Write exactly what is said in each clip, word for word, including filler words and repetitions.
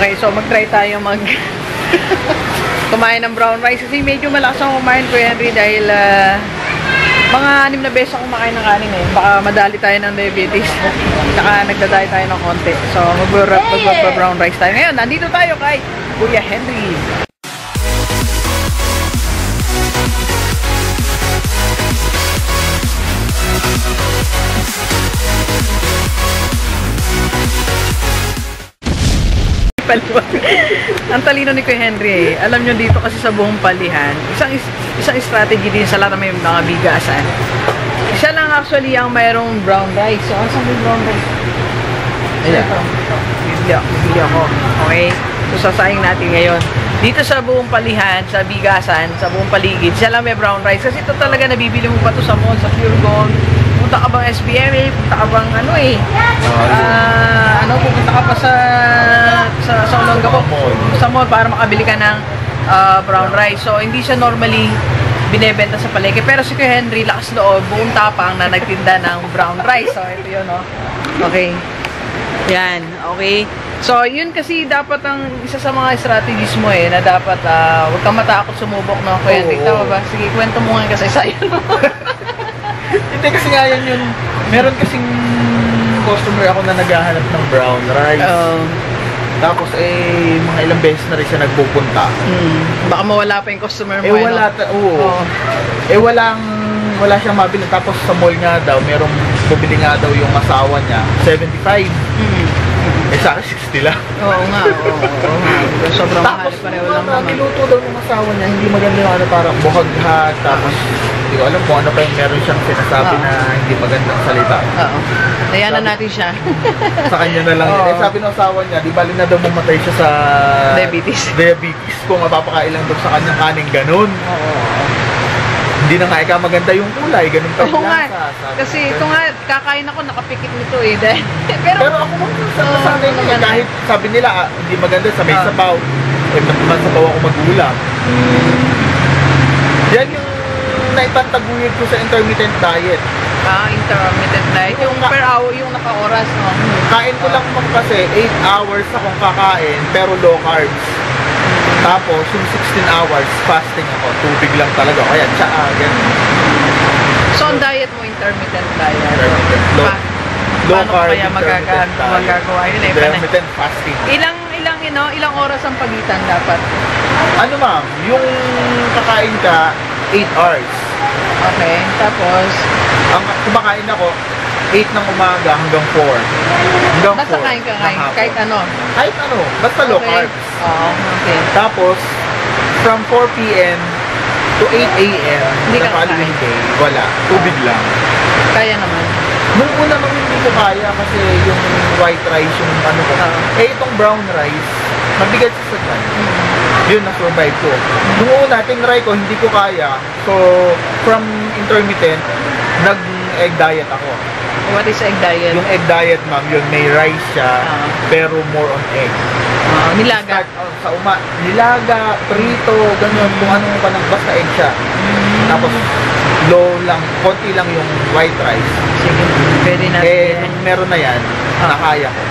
Okay, so mag-try tayo mag kumain ng brown rice kasi medyo malakas akong kumain, Kuya Henry, dahil uh, mga anim na beses ako makain ng kanin eh. Baka madali tayo ng diabetes. Saka nagda-diet tayo ng konti. So mag-wrap mag brown rice tayo. Ngayon, nandito tayo kay Kuya Henry. Ang talino ni Kuya Henry eh. Alam nyo dito kasi sa buong palihan, isang isang strategy din sa lahat ng may mga bigasan. Siya lang actually ang mayroong brown rice. So, anong may brown rice? Ayan. Bibili ako. Bibili ako. Okay? So, sasaing natin ngayon. Dito sa buong palihan, sa bigasan, sa buong paligid, siya lang may brown rice. Kasi ito talaga nabibili mo pa ito sa mall, sa Pure Gold. Punta ka bang S B M eh? Punta ka bang ano eh? Uh, ano, pupunta ka pa sa sa sa Olongapo, sa mall para makabili ka ng uh, brown rice. So hindi siya normally binebenta sa palengke, pero si Kuya Henry lakas loob, buong tapang na nagtinda ng brown rice. So ito 'yon, no. Okay. Yan, okay. So 'yun kasi dapat ang isa sa mga strategies mo eh, na dapat uh, huwag kang matakot sumubok, no, Kuya Henry. Tama ba? Sige, kwento mo nga kasi sa iyo. Hindi kasi nga yan 'yun. Meron kasing customer ako na naghahanap ng brown rice. Uh, Tapos, eh, mga ilang beses na rin siya nagpupunta. Hmm. Baka mawala pa yung customer mo. Eh, wala. Oo. Oh. Eh, walang, wala siyang mabili. Tapos, sa mall nga daw, merong bubili nga daw yung asawa niya. seventy-five. Hmm. Eh, sa sixty lang. Oo nga. Oo, oo, oo. Sobrang mahal pa rin. Tapos, niluto daw yung asawa niya. Hindi maganda yung ano, parang bukaghat. Tapos, hindi ko alam po ano pa yung meron siyang sinasabi na hindi magandang salita. Oo. Tayanan natin siya. Sa kanya na lang. Eh, sabi ng asawa niya, di bali na daw mamatay siya sa diabetes. Diabetes. Kung mapapakain lang daw sa kanyang kanin, ganun. Oo. Hindi na nga ikaw maganda yung kulay, ganun pa yung lasa. Kasi ito nga, kakain ako, nakapikit nito eh. Pero ako mo, sasanay ko yan. Kahit sabi nila, hindi maganda sa may sabaw. Eh, masabaw ako mag-ulam. Yan yung naipantaguyod ko sa intermittent diet. Ah, intermittent diet. Yung per hour, yung naka-oras, no? Kain ko lang man kasi, eight hours akong kakain, pero low carbs. Tapos, yung sixteen hours, fasting ako. Tubig lang talaga. Kaya, tsa, ganun. So, ang diet mo, intermittent diet? Intermittent. Low carb, intermittent diet. Intermittent fasting. Ilang, ilang, ino, ilang oras ang pagitan dapat? Ano, ma'am? Yung kakain ka, eight hours. Okay, tapos? Ang kumakain ako, eight ng umaga hanggang four. Hanggang basta four. Basta kain ka kain? Kahit ano? Kahit ano. Basta okay. Low carbs. Oo, okay. Tapos, from four p m to eight a m na following day, wala. Tubig lang. Kaya naman? Nung una nung hindi ko kaya kasi yung white rice, yung ano ko. Uh-huh. Eh, itong brown rice, mabigat sa tiyan. Yun, na-survive ko. Nung una, tinry ko, hindi ko kaya. So, from intermittent, nag-egg diet ako. What is egg diet? Yung egg diet, ma'am, yun, may rice siya, uh-huh. pero more on egg. Uh, nilaga? Start, uh, sa uma, nilaga, prito, ganyan, kung anong panangbas na egg siya. Mm-hmm. Tapos, low lang, konti lang yung white rice. Sige, pwede na. Eh, nung meron na yan, uh-huh. nakaya ko.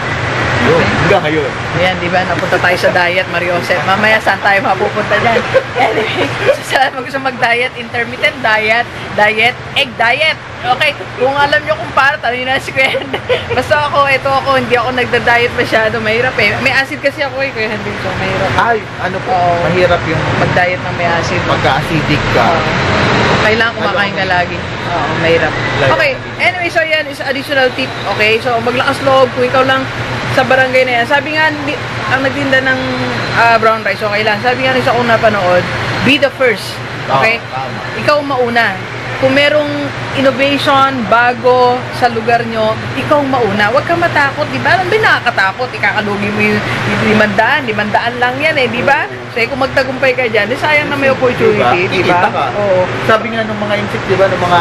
Yun, hanggang ngayon. Ayan, di ba? Napunta tayo sa diet, Mariose. Mamaya, saan tayo mapupunta dyan? Anyway, so, saan mag gusto mag-diet? Intermittent diet, diet, egg diet. Okay, kung alam nyo kung para, tanong na si Kuya Henry. Basta ako, ito ako, hindi ako nagda-diet masyado. Mahirap eh. May acid kasi ako eh, Kuya Henry. So, mahirap. Ay, ano po? Oo, mahirap yung mag-diet na may acid. Magka-acidic ka. Oo. Kailangan kumakain ka lagi. Oo, mahirap. Okay, anyway, so yan is additional tip. Okay, so maglakas loob kung ikaw lang sa barangay na yan. Sabi nga, ang nagtinda ng uh, brown rice, okay lang. Sabi nga, isa una panood, be the first. Okay? Ikaw mauna. Kung merong innovation, bago sa lugar nyo, ikaw mauna. Huwag kang matakot, di ba? Alam ba nakakatakot? Ikakalugi mo yung limandaan. Limandaan lang yan eh, di ba? So, kung magtagumpay ka dyan, sayang na may opportunity, di ba? Oo. Sabi nga ng mga insect, di ba? Ng mga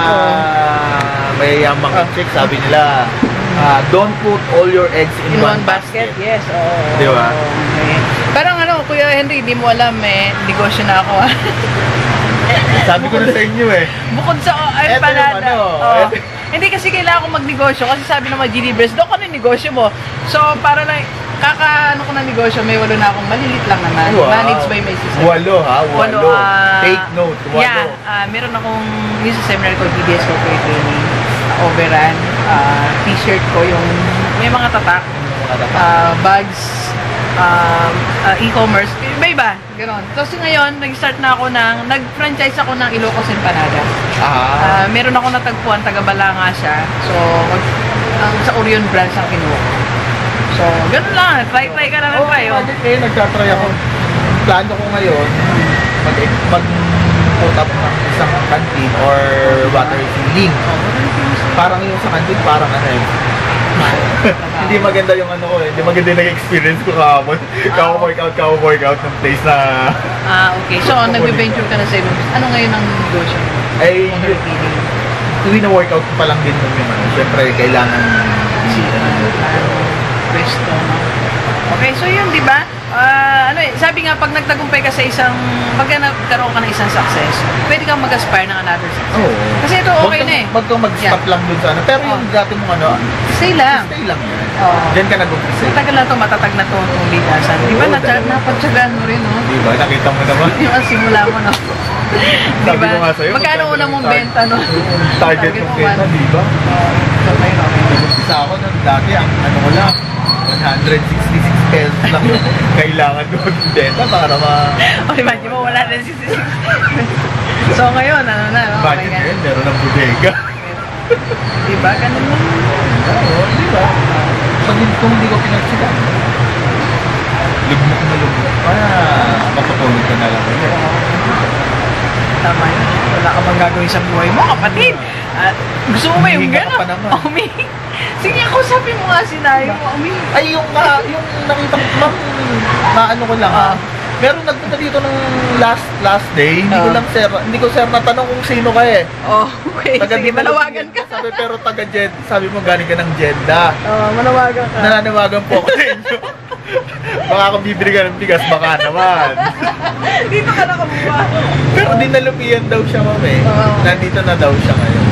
mayayamang insect, sabi nila, Uh, don't put all your eggs in, in one, one basket. basket. Yes, oo. Oh, di ba? Okay. Parang ano, Kuya Henry, di mo alam eh, negosyo na ako. Sabi ko na sa inyo eh. Bukod sa oh, empanada. Ano, oh. Hindi kasi kailangan akong magnegosyo kasi sabi ng mga G D Bres, doon ka na yung negosyo mo. So, para lang, kakaano ko na negosyo, may walo na akong malilit lang naman. Wow. Managed by my sister. Walo ha? Walo. walo uh, Take note, walo. Yeah, uh, meron akong news seminar ko, B D S Corporate Training, overan, uh, t-shirt ko, yung may mga tatak, uh, bags, uh, uh, e-commerce, iba-iba, gano'n. Tapos ngayon, nag-start na ako ng, nag-franchise ako ng Ilocos Empanada. Ah. Uh, meron ako natagpuan, taga-Balanga siya. So, um, sa Orion branch ang kinuha ko. So, gano'n lang. Try-try ka naman pa yun. Okay, nagtatry ako. Plano ko ngayon, mag-put up ng isang canteen or water filling. Parang yung sa canteen, parang ano yun. Hindi maganda yung ano ko eh. Hindi maganda yung experience ko kahapon. Kaka-workout, kaka-workout ng place na... Ah, okay. So, nag-venture ka na sa ibang place. Ano ngayon ang negosyo? Ay, tuwing na workout pa lang din mo naman. Siyempre, kailangan isita na dito. Pwesto. Okay, so yun, di ba? Uh, ano eh, sabi nga, pag nagtagumpay ka sa isang, pag nagkaroon ka ng isang success, pwede kang mag-aspire ng another success. Oh. Kasi ito okay na eh. Huwag kang mag-stop lang dun sa ano. Pero oh. yung dati mong ano, stay lang. Stay lang yan. Oh. Diyan ka nag-umpisa. Matagal na ito, matatag na ito ang ligasan. Di ba, napagtsagaan mo rin, no? Di ba, nakita mo naman. Yung ang simula mo, no? Di ba? Magkano una mong benta, no? Target mong benta, di ba? So, tayo na. Nag-umpisa ako ng dati, ang ano ko lang, one hundred sixty-six pesos lang yung kailangan ko benta para ma... O, imagine mo, one hundred sixty-six pesos. So, ngayon, ano na, no? Imagine mo yun, meron ng bodega. Diba? Ganun mo. Oo, diba? Pag kung hindi ko pinagsiga, lugmok na lugmok para matutulog ka na lang. Tama yun. Wala ka bang gagawin sa buhay mo, kapatid? At gusto mo ba yung gano'n? Umihingi ka pa naman. Sige ako, sabi mo nga, sinayo mo, umihingi. Ay, yung nakita mo, maano ko lang ha. Meron nagpunta dito ng last last day. Hindi ko lang, sir, hindi ko, sir, natanong kung sino ka eh. Oh, okay. Sige, manawagan ka. Sabi, pero taga-Jed, sabi mo, galing ka ng Jeddah. Oo, manawagan ka. Nananawagan po ako sa inyo. Baka kung bibili ka ng bigas, baka naman. Dito ka na kumuha. Pero dinalupian daw siya, ma'am eh. Nandito na daw siya ngayon.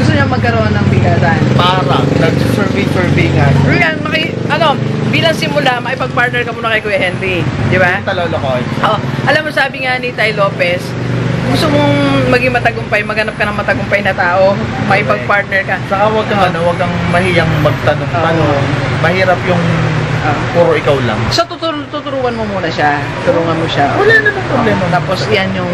Gusto niya magkaroon ng bigasan. Parang, nag-survey-survey nga. Rian, maki, ano, bilang simula, makipag-partner ka muna kay Kuya Henry. Di ba? Talolokoy. Oo. Alam mo, sabi nga ni Tay Lopez, gusto mong maging matagumpay, maghanap ka ng matagumpay na tao, makipag-partner ka. Saka huwag kang, ano, huwag kang mahiyang magtanong-tanong. Mahirap yung puro ikaw lang. So, tuturuan mo muna siya. Turuan mo siya. Wala naman problema. Tapos, yan yung...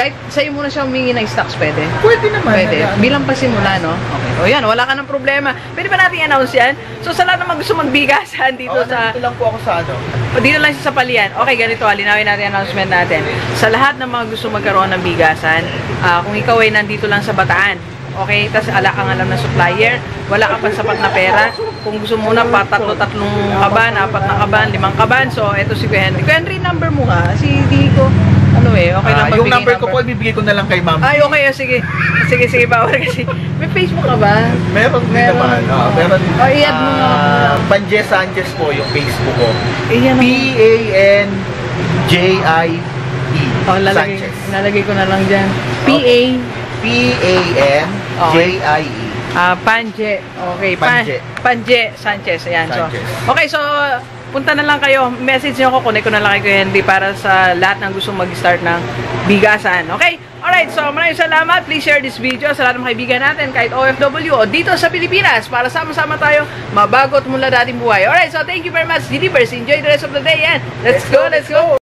Kahit sa'yo muna siya humingi ng stocks, pwede? Pwede naman. Pwede. Na, bilang pasimula, no? Okay. O yan, wala ka ng problema. Pwede ba natin i-announce yan? So, sa lahat naman gusto magbigasan dito oh, sa... Dito lang po ako sa ano. Dito lang sa Palian. Okay, ganito. Linawin natin yung announcement natin. Sa lahat ng mga gusto magkaroon ng bigasan, uh, kung ikaw ay nandito lang sa Bataan, okay, tas ala kang alam na supplier, wala ka pang sapat na pera. Kung gusto mo na pa, tatlo, tatlong kaban, apat na kaban, limang kaban. So, eto si Kuya Henry. Kuya Henry, number mo nga. Si di ko, ano eh, okay lang ah, yung number, number ko po, ibibigay ko na lang kay ma'am. Ay, okay, oh, sige. Sige, sige, bawal kasi. May Facebook ka ba? Meron din naman. Oh, meron din. Oh, i-add mo nga. Uh, Panjie Sanchez po yung Facebook ko. P A N J I E. Oh, lalagay, Sanchez. Nalagay ko na lang dyan. P A. P A N J I E. Ah, Panjie. Okay, Panjie. Panjie Sanchez. Ayan, so. Okay, so, punta na lang kayo. Message nyo ko. Connect ko na lang kayo, Henry, para sa lahat ng gusto mag-start ng bigasan. Okay? Alright, so, maraming salamat. Please share this video sa lahat ng kaibigan natin, kahit O F W o dito sa Pilipinas, para sama-sama tayo mabago at mula dating buhay. Alright, so, thank you very much, Delivers. Enjoy the rest of the day. Yan. Let's go, let's go.